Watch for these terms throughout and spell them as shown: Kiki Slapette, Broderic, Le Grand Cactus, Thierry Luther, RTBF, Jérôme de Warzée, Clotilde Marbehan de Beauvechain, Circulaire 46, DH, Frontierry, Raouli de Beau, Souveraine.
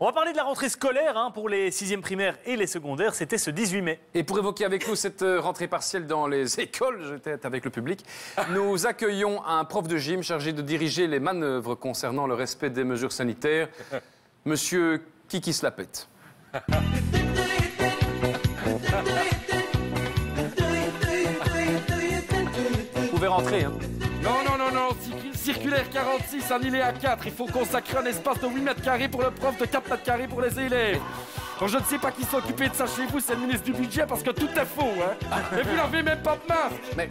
On va parler de la rentrée scolaire pour les 6e primaires et les secondaires, c'était ce 18 mai. Et pour évoquer avec nous cette rentrée partielle dans les écoles, j'étais avec le public, nous accueillons un prof de gym chargé de diriger les manœuvres concernant le respect des mesures sanitaires, monsieur Kiki Slapette. Vous pouvez rentrer, Non, Circulaire 46, un îlet à 4. Il faut consacrer un espace de 8 mètres carrés pour le prof, de 4 mètres carrés pour les élèves. Alors, je ne sais pas qui s'est occupé de ça chez vous, c'est le ministre du Budget, parce que tout est faux, Et vous n'avez même pas de masque. Mais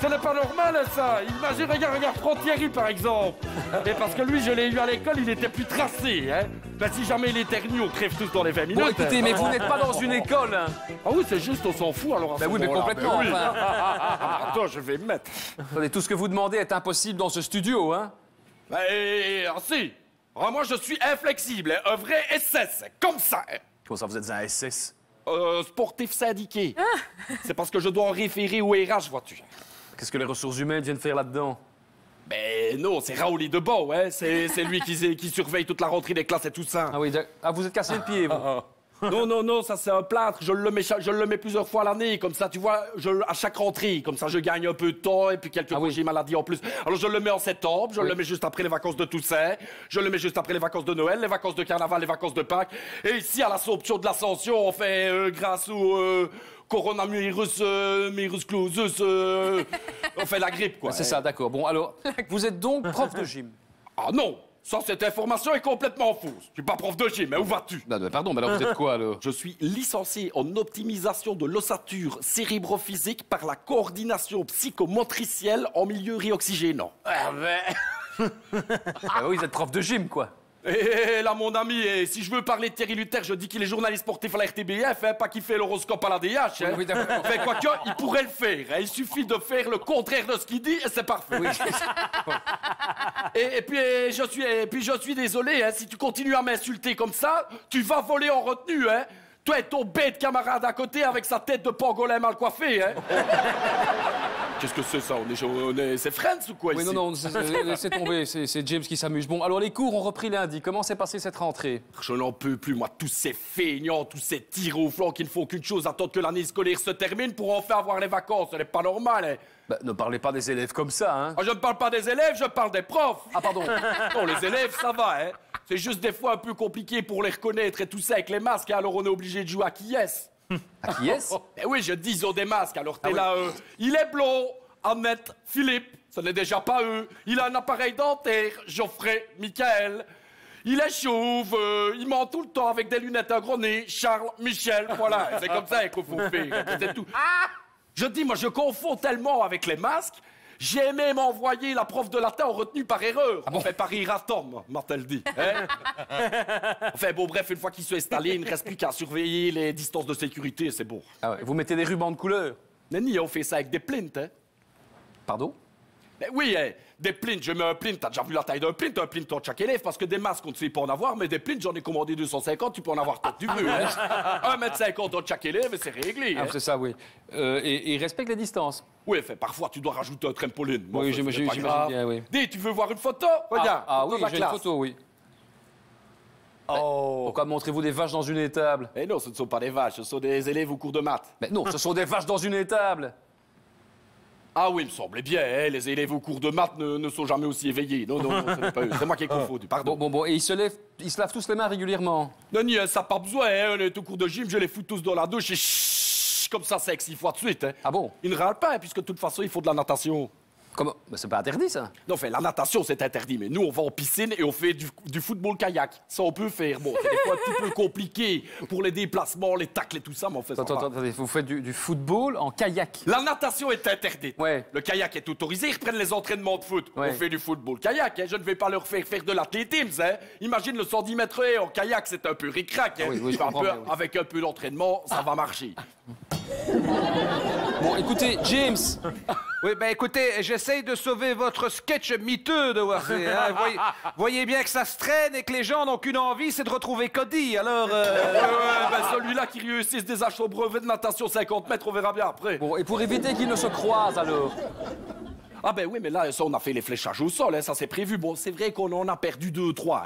ce n'est pas normal, ça. Imagine, regarde Frontierry, par exemple. Mais parce que lui, je l'ai eu à l'école, il était plus tracé, Ben, si jamais il éternue, on crève tous dans les 20 minutes. Bon, écoutez, mais vous n'êtes pas dans une école, Ah oui, c'est juste, on s'en fout, alors... Ben oui, mais complètement, Attends, je vais me mettre... Attendez, tout ce que vous demandez est impossible dans ce studio, Ben, si. Alors, moi, je suis inflexible, un vrai SS, comme ça. Comment ça, vous êtes un SS? Sportif syndiqué. C'est parce que je dois en référer au RH, vois-tu. Qu'est-ce que les ressources humaines viennent faire là-dedans? Ben non, c'est Raouli de Beau, C'est lui qui surveille toute la rentrée des classes et tout ça. Ah oui, vous êtes cassé le pied, vous. Non, ça c'est un plâtre. Je le mets plusieurs fois l'année, comme ça, tu vois, à chaque rentrée. Comme ça, je gagne un peu de temps et puis quelques congés maladie en plus. Alors, je le mets en septembre, je le mets juste après les vacances de Toussaint, je le mets juste après les vacances de Noël, les vacances de Carnaval, les vacances de Pâques. Et ici, à l'Assomption de l'Ascension, on fait grâce au... coronavirus, virus clausus, on fait la grippe, quoi. C'est ça, d'accord. Bon, alors, vous êtes donc prof de gym? Ah non, ça, cette information est complètement fausse. Je suis pas prof de gym, mais où vas-tu? Pardon, mais alors vous êtes quoi, alors? Je suis licencié en optimisation de l'ossature cérébrophysique par la coordination psychomotricielle en milieu réoxygénant. Ah ben... oui, vous êtes prof de gym, quoi. Et là, mon ami, si je veux parler de Thierry Luther, je dis qu'il est journaliste sportif à la RTBF, pas qu'il fait l'horoscope à la DH. Oui, mais quoique, il pourrait le faire. Il suffit de faire le contraire de ce qu'il dit et c'est parfait. Oui. et puis, je suis désolé, si tu continues à m'insulter comme ça, tu vas voler en retenue. Toi et ton bête camarade à côté avec sa tête de pangolin mal coiffée. Qu'est-ce que c'est, ça? C'est Friends ou quoi, ici? Oui, non, laissez tomber, c'est James qui s'amuse. Bon, alors les cours ont repris lundi. Comment s'est passée cette rentrée? Je n'en peux plus, moi, tous ces feignants, tous ces tirs au flanc qui ne font qu'une chose, attendre que l'année scolaire se termine pour enfin avoir les vacances. Ce n'est pas normal, Bah, ne parlez pas des élèves comme ça, Ah, je ne parle pas des élèves, je parle des profs. Ah, pardon. Non, les élèves, ça va, C'est juste des fois un peu compliqué pour les reconnaître et tout ça avec les masques, alors on est obligé de jouer à qui est-ce? À qui est-ce? Ben oui, je dis, ils ont des masques, alors t'es là, il est blond, Annette, Philippe, ce n'est déjà pas eux. Il a un appareil dentaire, Geoffrey, Michael. Il est chauve, il ment tout le temps avec des lunettes à gros nez, Charles, Michel, voilà. C'est comme ça qu'il faut faire, c'est tout. Je dis, moi, je confonds tellement avec les masques, j'ai même envoyé la prof de latin en retenue par erreur. On fait par rire à Tom, m'a-t-elle dit. Enfin, bon, bref, une fois qu'ils sont installés, il ne reste plus qu'à surveiller les distances de sécurité, c'est bon. Ah ouais. Vous mettez des rubans de couleur? Nenni, on fait ça avec des plintes, Pardon? Mais oui, des plintes, je mets un plint, t'as déjà vu la taille d'un plint, entre chaque élève, parce que des masques, on ne sait pas en avoir, mais des plintes, j'en ai commandé 250, tu peux en avoir tant que tu veux, 1,50 m entre chaque élève, et c'est réglé, C'est ça, oui. Et respecte les distances. Oui, fait, parfois, tu dois rajouter un trampoline. Bon, oui, j'imagine bien, Dis, tu veux voir une photo? Regarde, oui, j'ai une photo, Oh. Pourquoi montrez-vous des vaches dans une étable? Eh non, ce ne sont pas des vaches, ce sont des élèves au cours de maths. Mais non, ce sont des vaches dans une étable. Ah oui, il me semblait bien, les élèves au cours de maths ne sont jamais aussi éveillés. Non, ce n'est pas eux. C'est moi qui ai confondu, pardon. Bon, et ils se lavent tous les mains régulièrement? Non, ça n'a pas besoin, on est au cours de gym, je les fous tous dans la douche et comme ça sec 6 fois de suite. Ah bon? Ils ne râlent pas, puisque de toute façon, ils font de la natation. Comment? Mais c'est pas interdit, ça? Non, enfin, la natation, c'est interdit, mais nous, on va en piscine et on fait du football-kayak. Ça, on peut faire. Bon, c'est des fois un petit peu compliqué pour les déplacements, les tacles et tout ça, mais on fait ça. Attendez, vous faites du football en kayak? La natation est interdite. Ouais. Le kayak est autorisé, ils reprennent les entraînements de foot. Ouais. On fait du football-kayak, Je ne vais pas leur faire de l'athlétisme, Imagine le 110 mètres en kayak, c'est un peu ric-rac, Oui, je comprends, avec un peu d'entraînement, ça va marcher. Bon, écoutez, James... Oui, ben écoutez, j'essaye de sauver votre sketch miteux de Warsé. Voyez bien que ça se traîne et que les gens n'ont qu'une envie, c'est de retrouver Cody, alors... ben celui-là qui réussisse des achats au brevet de natation 50 mètres, on verra bien après. Bon, et pour éviter qu'ils ne se croisent, alors... Ah ben oui, mais là, ça, on a fait les fléchages au sol, hein, ça c'est prévu. Bon, c'est vrai qu'on en a perdu 2 ou 3.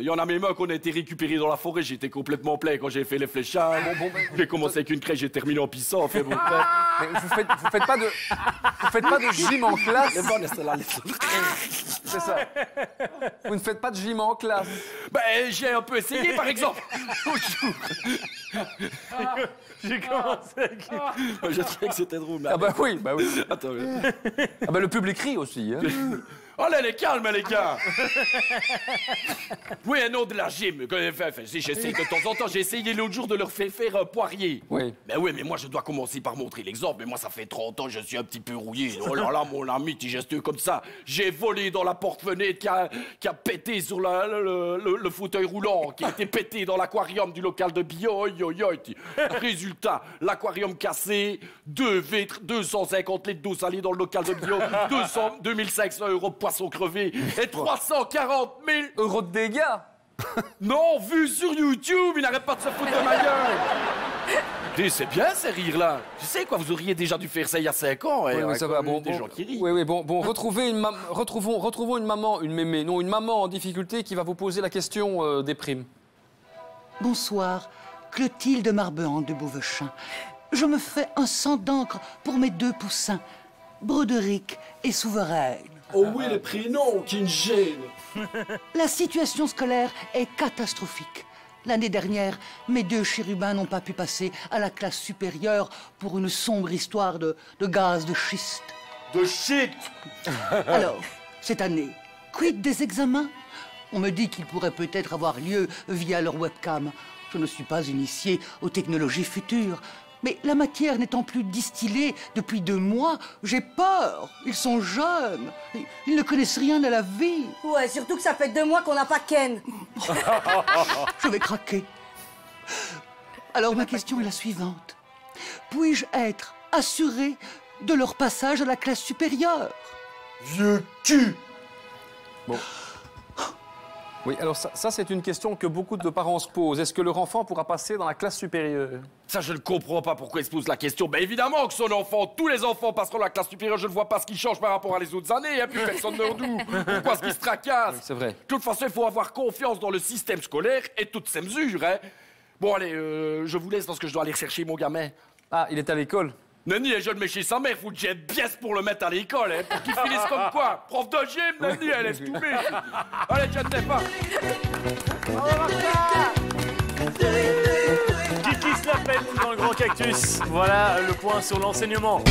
Il y en a même un qu'on a été récupéré dans la forêt. J'étais complètement plein quand j'ai fait les fléchages. Bon, j'ai commencé avec une crèche, j'ai terminé en pissant. Enfin, bon, mais vous faites pas de gym en classe. C'est ça. Vous ne faites pas de gym en classe. Ben, j'ai un peu essayé, par exemple. Bonjour. J'ai commencé avec... Je trouvais que c'était drôle. Ah bah oui, bah oui. Attends. Ah bah le public rit aussi, hein. Oh là, elle est calme, les gars. Oui, un autre de la gym. Enfin, j'essaie de temps en temps. J'ai essayé l'autre jour de leur faire faire un poirier. Oui. Ben oui, mais moi, je dois commencer par montrer l'exemple. Mais moi, ça fait 30 ans que je suis un petit peu rouillé. Oh là là, mon ami, tu gestueux comme ça. J'ai volé dans la porte-fenêtre qui a pété sur le fauteuil roulant, qui a été pété dans l'aquarium du local de bio. Résultat, l'aquarium cassé, 2 vitres, 250 litres d'eau salée dans le local de bio, 2500 € de poisson crevé et 340 000 € de dégâts. Non, vu sur YouTube, il n'arrête pas de se foutre de ma gueule. C'est bien ces rires-là. Tu sais quoi, vous auriez déjà dû faire ça il y a 5 ans. Et oui, ça va, bon, des gens qui rient. Oui, oui, bon, retrouvons une maman, une mémé, non, une maman en difficulté qui va vous poser la question des primes. Bonsoir, Clotilde Marbehan de Beauvechain. Je me fais un sang d'encre pour mes 2 poussins, Broderic et Souveraine. Oh oui, les prénoms qui me gênent. La situation scolaire est catastrophique. L'année dernière, mes 2 chérubins n'ont pas pu passer à la classe supérieure pour une sombre histoire de gaz de schiste. De shit. Alors, cette année, quid des examens? On me dit qu'ils pourraient peut-être avoir lieu via leur webcam. Je ne suis pas initié aux technologies futures. Mais la matière n'étant plus distillée depuis 2 mois, j'ai peur. Ils sont jeunes. Ils ne connaissent rien à la vie. Ouais, surtout que ça fait 2 mois qu'on n'a pas Ken. Je vais craquer. Alors ma question est la suivante. Puis-je être assuré de leur passage à la classe supérieure? Vieux cul. Bon. Oui, alors ça c'est une question que beaucoup de parents se posent. Est-ce que leur enfant pourra passer dans la classe supérieure? Ça, je ne comprends pas pourquoi ils se posent la question. Ben évidemment que son enfant, tous les enfants passeront la classe supérieure. Je ne vois pas ce qui change par rapport à les autres années. Hein, plus personne ne redoute. Pourquoi est-ce qu'ils se tracassent? Oui, c'est vrai. De toute façon, il faut avoir confiance dans le système scolaire et toutes ses mesures. Hein. Bon, allez, je vous laisse parce que je dois aller chercher mon gamin. Ah, il est à l'école? Nani est jeune, mais chez sa mère, faut que j'ai pièce pour le mettre à l'école, hein, pour qu'il finisse comme quoi. Prof de gym, Nani, elle est tombée. Allez, je ne sais pas. Au revoir, Kiki Slapette dans le Grand Cactus. Voilà le point sur l'enseignement.